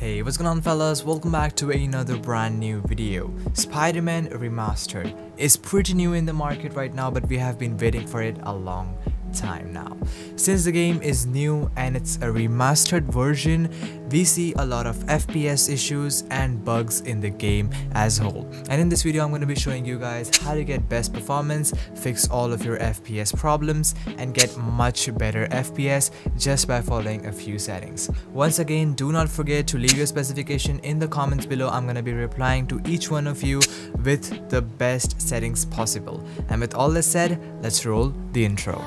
Hey, what's going on fellas, welcome back to another brand new video. Spider-Man Remastered is pretty new in the market right now, but we have been waiting for it a long time now. Since the game is new and it's a remastered version, we see a lot of FPS issues and bugs in the game as a whole. And in this video, I'm going to be showing you guys how to get best performance, fix all of your FPS problems, and get much better FPS just by following a few settings. Once again, do not forget to leave your specification in the comments below. I'm going to be replying to each one of you with the best settings possible. And with all that said, let's roll the intro.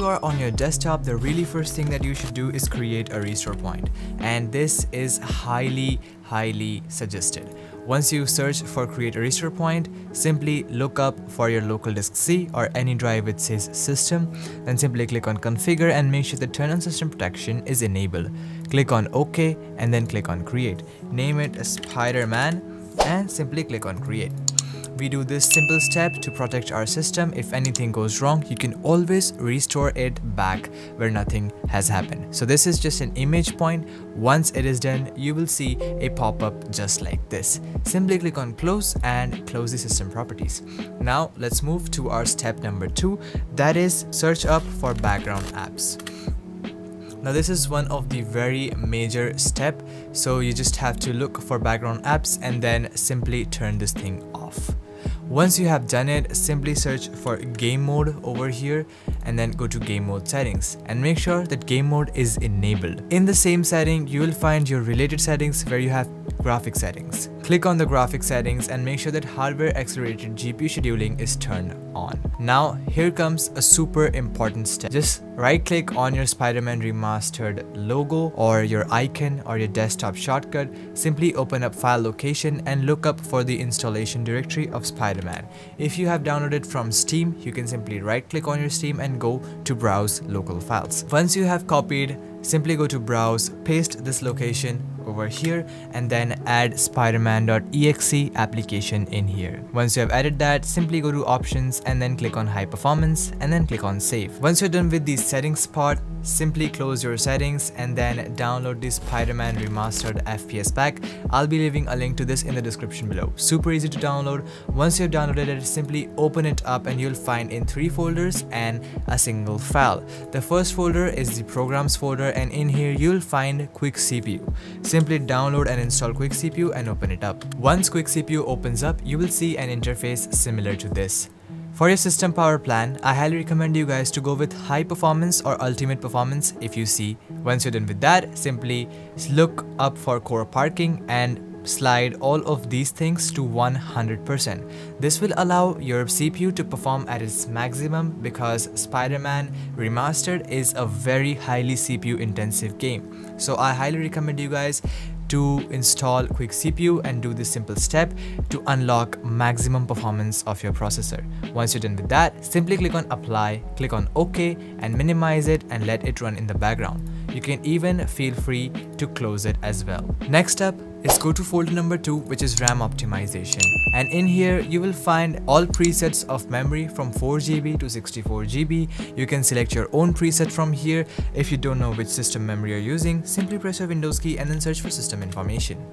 Are on your desktop, the really first thing that you should do is create a restore point, and this is highly suggested. Once you search for create a restore point, simply look up for your local disk C or any drive which says system, then simply click on configure and make sure the turn on system protection is enabled. Click on OK and then click on create. Name it Spider-Man and simply click on create. We do this simple step to protect our system. If anything goes wrong, you can always restore it back where nothing has happened. So this is just an image point. Once it is done, you will see a pop-up just like this. Simply click on close and close the system properties. Now let's move to our step number 2, that is search up for background apps. Now this is one of the very major step, so you just have to look for background apps and then simply turn this thing off. Once you have done it, simply search for game mode over here and then go to game mode settings and make sure that game mode is enabled. In the same setting, you will find your related settings where you have graphic settings. Click on the graphic settings and make sure that hardware accelerated GPU scheduling is turned on. Now here comes a super important step. Just right click on your Spider-Man Remastered logo or your icon or your desktop shortcut. Simply open up file location and look up for the installation directory of Spider-Man. If you have downloaded from Steam, you can simply right click on your Steam and go to browse local files. Once you have copied, simply go to browse, paste this location over here and then add spider-man.exe application in here. Once you have added that, simply go to options and then click on high performance and then click on save. Once you're done with the settings part, simply close your settings and then download the Spider-Man Remastered FPS pack. I'll be leaving a link to this in the description below. Super easy to download. Once you've downloaded it, simply open it up and you'll find in 3 folders and a single file. The first folder is the programs folder and in here you'll find QuickCPU. Simply download and install QuickCPU and open it up. Once QuickCPU opens up, you will see an interface similar to this. For your system power plan, I highly recommend you guys to go with high performance or ultimate performance if you see. Once you're done with that, simply look up for core parking and slide all of these things to 100%. This will allow your CPU to perform at its maximum because Spider-Man Remastered is a very highly CPU intensive game. So I highly recommend you guys to install QuickCPU and do this simple step to unlock maximum performance of your processor. Once you're done with that, simply click on apply, click on OK and minimize it and let it run in the background. You can even feel free to close it as well. Next up is go to folder number 2, which is RAM optimization, and in here you will find all presets of memory from 4GB to 64GB. You can select your own preset from here. If you don't know which system memory you're using, simply press your Windows key and then search for system information.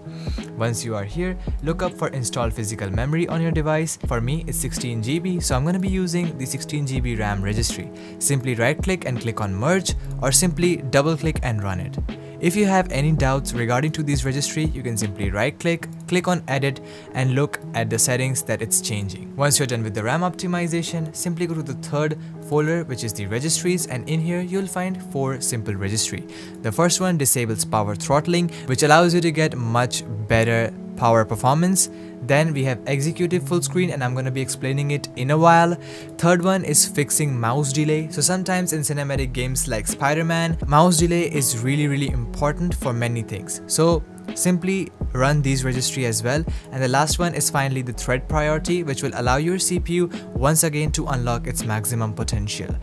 Once you are here, look up for install physical memory on your device. For me, it's 16GB, so I'm going to be using the 16GB RAM registry. Simply right click and click on merge or simply double click and run it. If you have any doubts regarding to this registry, you can simply right click, click on edit and look at the settings that it's changing. Once you're done with the RAM optimization, simply go to the third folder, which is the registries, and in here you'll find 4 simple registry. The first one disables power throttling, which allows you to get much better power performance. Then we have executive full screen, and I'm going to be explaining it in a while. Third one is fixing mouse delay. So sometimes in cinematic games like Spider-Man, mouse delay is really important for many things. So simply run these registry as well. And the last one is finally the thread priority, which will allow your CPU once again to unlock its maximum potential.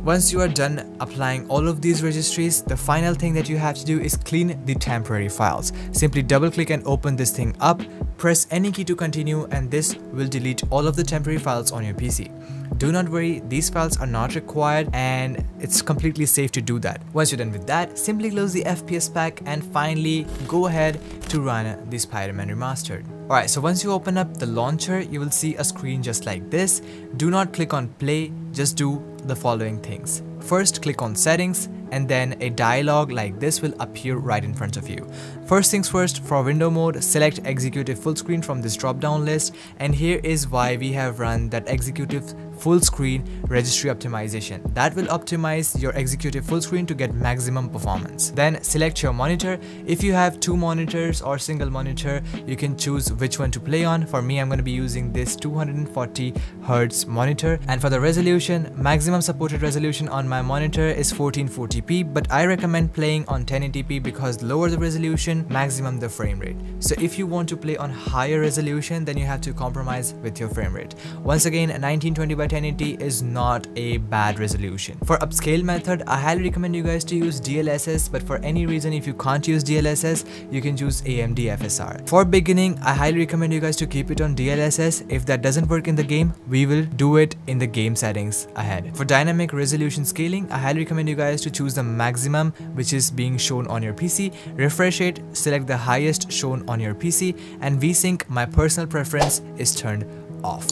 Once you are done applying all of these registries, the final thing that you have to do is clean the temporary files. Simply double click and open this thing up, Press any key to continue and this will delete all of the temporary files on your PC. Do not worry, these files are not required and it's completely safe to do that. Once you're done with that, simply close the FPS pack and finally go ahead to run the Spider-Man Remastered. Alright, so once you open up the launcher, you will see a screen just like this. Do not click on play, just do the following things. First, click on settings and then a dialog like this will appear right in front of you. First things first, for window mode, select executive full screen from this drop down list, and here is why we have run that executive full screen registry optimization. That will optimize your executive full screen to get maximum performance. Then select your monitor. If you have two monitors or single monitor, you can choose which one to play on. For me, I'm going to be using this 240 Hz monitor, and for the resolution, maximum supported resolution on my monitor is 1440p, but I recommend playing on 1080p because lower the resolution, maximum the frame rate. So if you want to play on higher resolution, then you have to compromise with your frame rate. Once again, 1920 by 1080 is not a bad resolution. For upscale method, I highly recommend you guys to use DLSS, but for any reason if you can't use DLSS, you can use AMD FSR. For beginning, I highly recommend you guys to keep it on DLSS. If that doesn't work in the game, we will do it in the game settings ahead. For dynamic resolution scaling, I highly recommend you guys to choose the maximum which is being shown on your PC, refresh it, select the highest shown on your PC, and VSync, my personal preference, is turned off.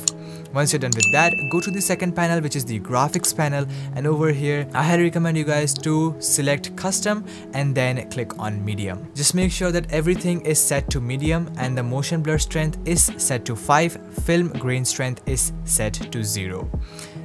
Once you're done with that, go to the second panel, which is the graphics panel, and over here I highly recommend you guys to select custom and then click on medium. Just make sure that everything is set to medium and the motion blur strength is set to 5, film grain strength is set to 0.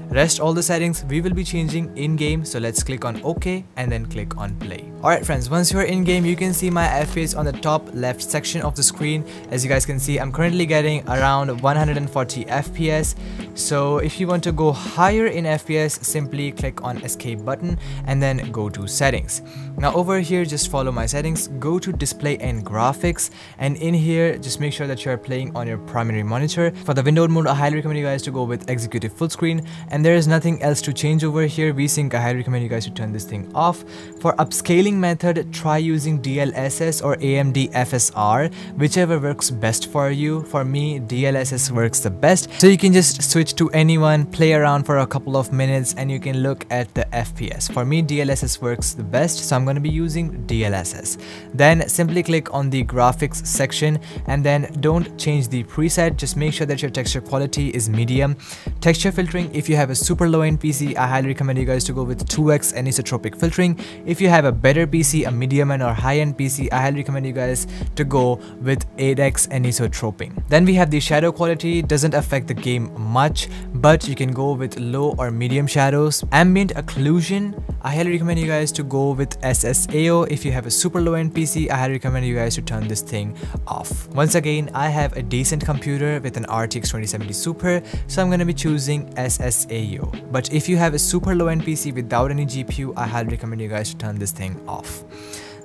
Rest all the settings we will be changing in game, so let's click on OK and then click on play. Alright friends, once you are in game, you can see my FPS on the top left section of the screen. As you guys can see, I'm currently getting around 140 FPS. So if you want to go higher in FPS, simply click on escape button and then go to settings. Now over here, just follow my settings, go to display and graphics, and in here just make sure that you are playing on your primary monitor. For the windowed mode, I highly recommend you guys to go with executive full screen, and there is nothing else to change over here. VSync, I highly recommend you guys to turn this thing off. For upscaling method, try using DLSS or AMD FSR, whichever works best for you. For me, DLSS works the best, so you can just switch to anyone, play around for a couple of minutes, and you can look at the FPS. For me, DLSS works the best, so I'm going to be using DLSS. Then simply click on the graphics section and then don't change the preset. Just make sure that your texture quality is medium. Texture filtering, if you have a super low end PC, I highly recommend you guys to go with 2x anisotropic filtering. If you have a better PC, a medium and or high end PC, I highly recommend you guys to go with 8x anisotroping. Then we have the shadow quality. It doesn't affect the game much, but you can go with low or medium shadows. Ambient occlusion, I highly recommend you guys to go with SSAO. If you have a super low end PC, I highly recommend you guys to turn this thing off. Once again, I have a decent computer with an RTX 2070 Super, so I'm going to be choosing SSAO. But if you have a super low end PC without any GPU, I highly recommend you guys to turn this thing off.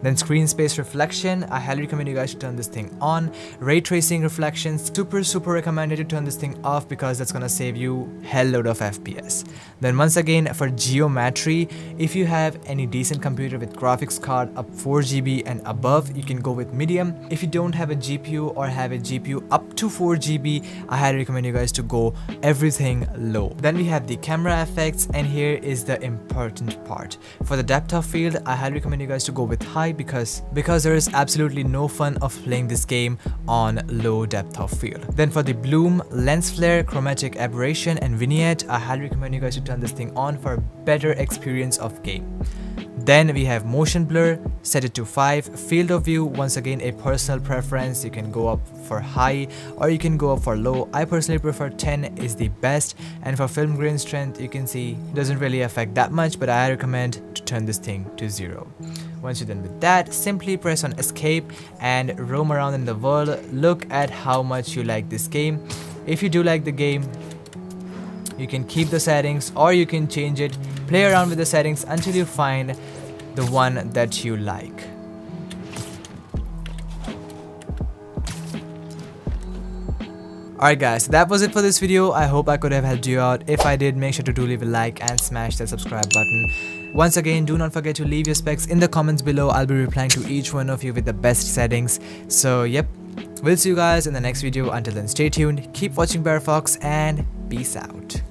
Then screen space reflection, I highly recommend you guys to turn this thing on. Ray tracing reflection, super recommended to turn this thing off because that's gonna save you hell load of FPS. Then once again, for geometry, if you have any decent computer with graphics card up 4GB and above, you can go with medium. If you don't have a GPU or have a GPU up to 4GB, I highly recommend you guys to go everything low. Then we have the camera effects, and here is the important part. For the depth of field, I highly recommend you guys to go with high because there is absolutely no fun of playing this game on low depth of field. Then for the bloom, lens flare, chromatic aberration and vignette, I highly recommend you guys to turn this thing on for a better experience of game. Then we have motion blur, set it to 5, field of view, once again a personal preference, you can go up for high or you can go up for low. I personally prefer 10 is the best, and for film grain strength, you can see doesn't really affect that much, but I recommend to turn this thing to 0. Once you're done with that, simply press on escape and roam around in the world. Look at how much you like this game. If you do like the game, you can keep the settings or you can change it. Play around with the settings until you find the one that you like. Alright guys, so that was it for this video. I hope I could have helped you out. If I did, make sure to do leave a like and smash that subscribe button. Once again, do not forget to leave your specs in the comments below. I'll be replying to each one of you with the best settings. So yep, We'll see you guys in the next video. Until then, stay tuned, keep watching BareFox, and peace out.